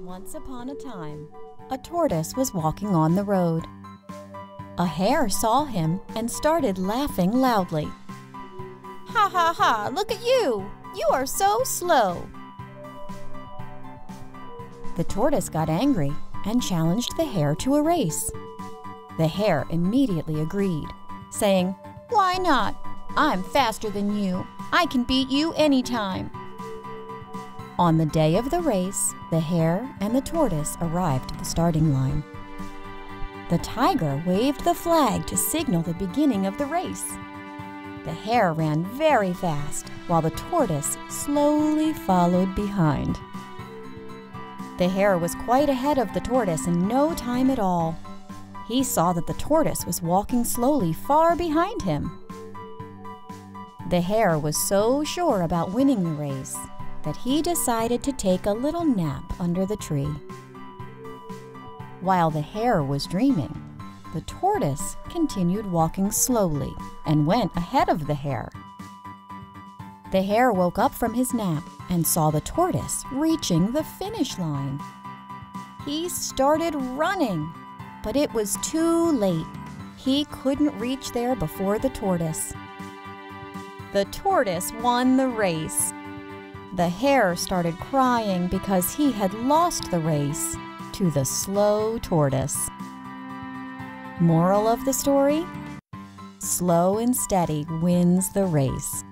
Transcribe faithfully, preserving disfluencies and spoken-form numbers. Once upon a time, a tortoise was walking on the road. A hare saw him and started laughing loudly. "Ha ha ha, look at you! You are so slow!" The tortoise got angry and challenged the hare to a race. The hare immediately agreed, saying, "Why not? I'm faster than you. I can beat you anytime." On the day of the race, the hare and the tortoise arrived at the starting line. The tiger waved the flag to signal the beginning of the race. The hare ran very fast, while the tortoise slowly followed behind. The hare was quite ahead of the tortoise in no time at all. He saw that the tortoise was walking slowly far behind him. The hare was so sure about winning the race that he decided to take a little nap under the tree. While the hare was dreaming, the tortoise continued walking slowly and went ahead of the hare. The hare woke up from his nap and saw the tortoise reaching the finish line. He started running, but it was too late. He couldn't reach there before the tortoise. The tortoise won the race. The hare started crying because he had lost the race to the slow tortoise. Moral of the story? Slow and steady wins the race.